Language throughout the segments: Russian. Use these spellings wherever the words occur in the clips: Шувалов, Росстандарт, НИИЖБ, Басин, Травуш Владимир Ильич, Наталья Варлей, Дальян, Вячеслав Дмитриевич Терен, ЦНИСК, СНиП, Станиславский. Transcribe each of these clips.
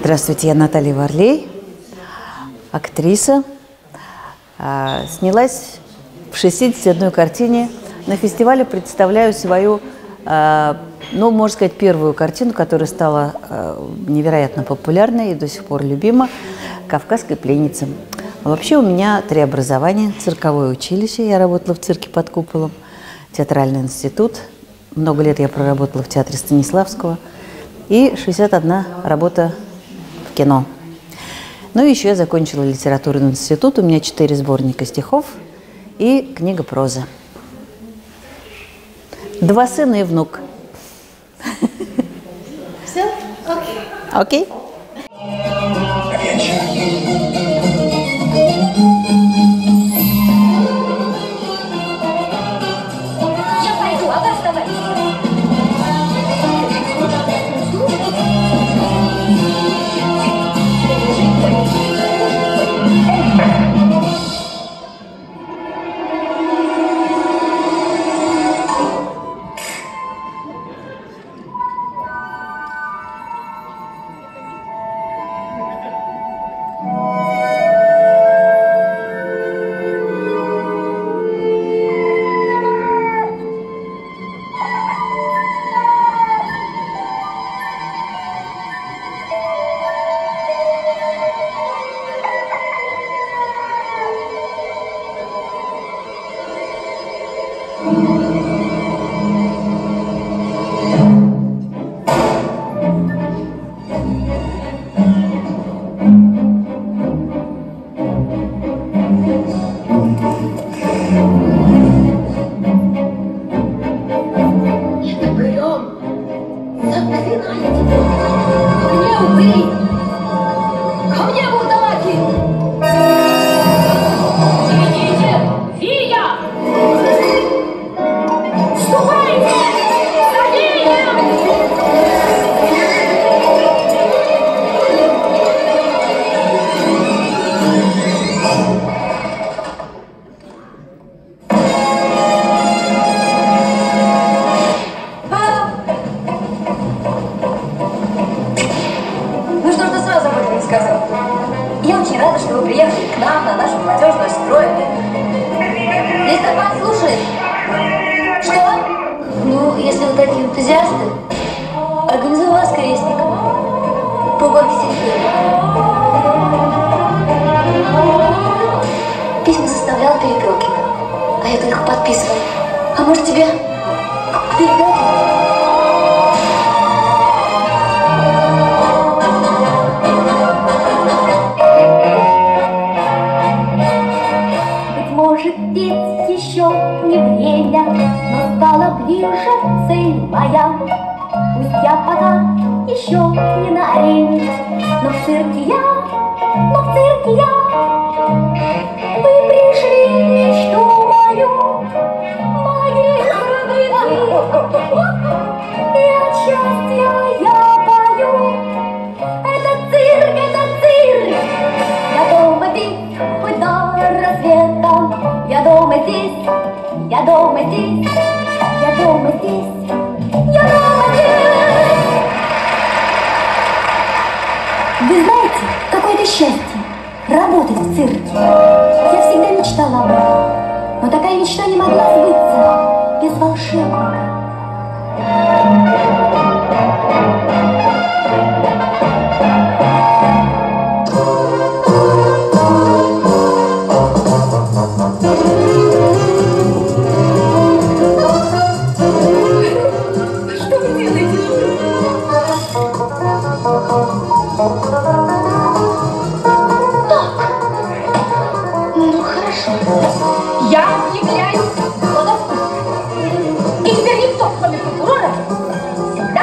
Здравствуйте, я Наталья Варлей, актриса. Снялась в 61 картине. На фестивале представляю свою, ну, можно сказать, первую картину, которая стала невероятно популярной и до сих пор любима, «Кавказская пленница». Вообще у меня три образования. Цирковое училище, я работала в цирке под куполом, театральный институт. Много лет я проработала в театре Станиславского. И 61 работа в кино. Ну и еще я закончила литературный институт. У меня 4 сборника стихов и книга прозы. 2 сына и внук. Все? Окей. Окей? И тебя никто, кроме прокурора, всегда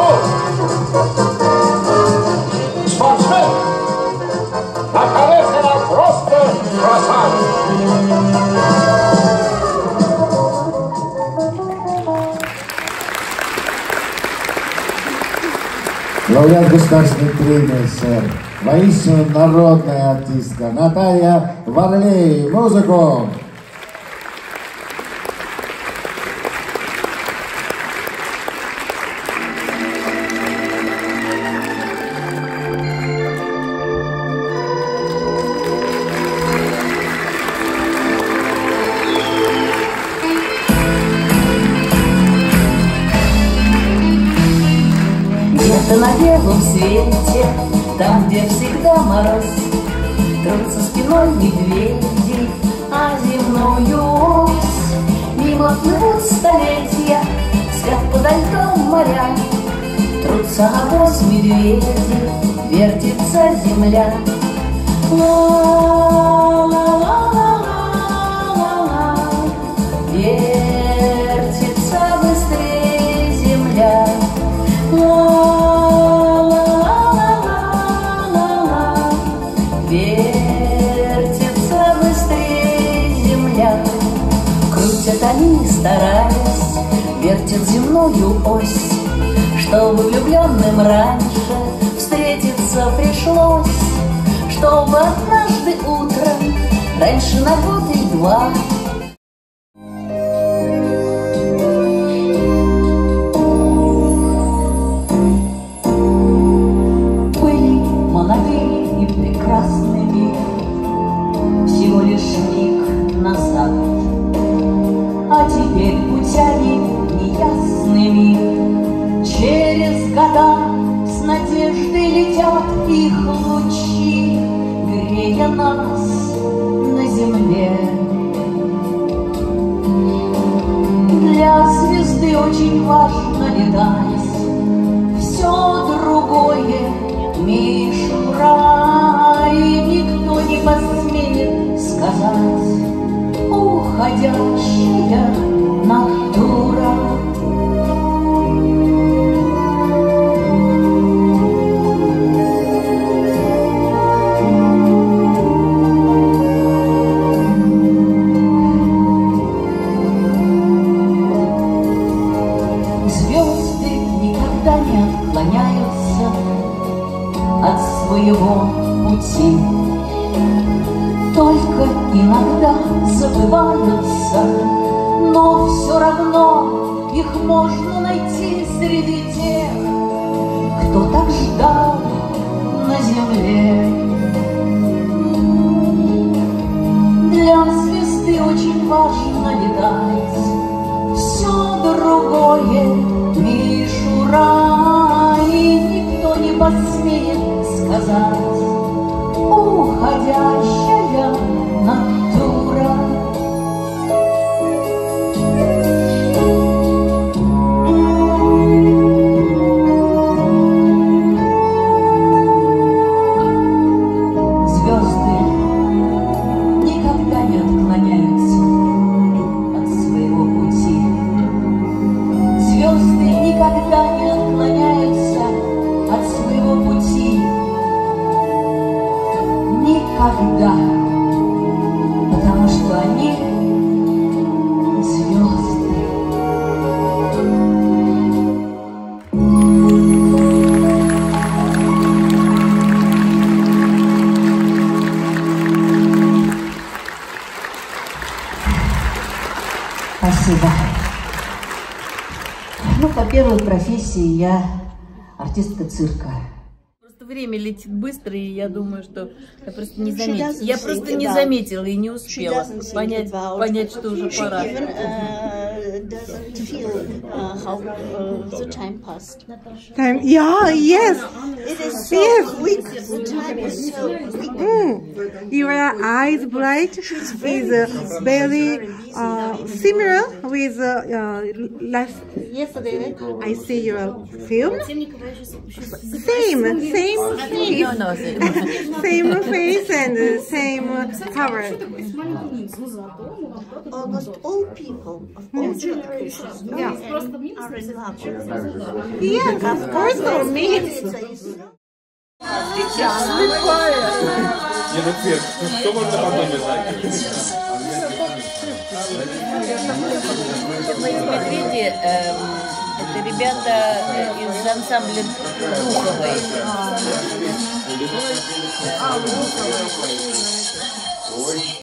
лауреат государственной премии СССР, воистину народная артистка Наталья Варлей. Музыку! На белом свете, там, где всегда мороз, трутся спиной медведи, а земную ось. Мимо плывут столетия, спят подо льдом моря, трутся обоз медведи, вертится земля. Ла-ла-ла-ла-ла-ла-ла, вертится быстрее земля. Вертится быстрее земля. Крутят они, стараясь, вертят земную ось, чтобы влюбленным раньше встретиться пришлось, чтобы однажды утром, раньше на год и два. Их лучи, грея нас на земле. Для звезды очень важно летать, все другое мишура, и никто не посмеет сказать: уходящая натура. Своего пути, только иногда забываются, но все равно их можно найти среди тех, кто так ждал на земле. Для звезды очень важно летать, все другое мишура, и никто не посмеет сказать: уходящая натура. Звезды никогда не отклоняются от своего пути. Звезды никогда не отклоняются от своего пути. Никогда, потому что они звезды. Спасибо. Ну, по первой профессии я артистка цирка. Время летит быстро, и я думаю, что я просто не заметила. Я просто не заметила и не успела понять, что уже пора. Your eyes bright, is very similar with last yesterday. I see your film. Same. Same face and same cover. Almost all people of all generations. Yeah. Yes, of course, for me. Что можно подумать? Это ребята из ансамбля Духовой.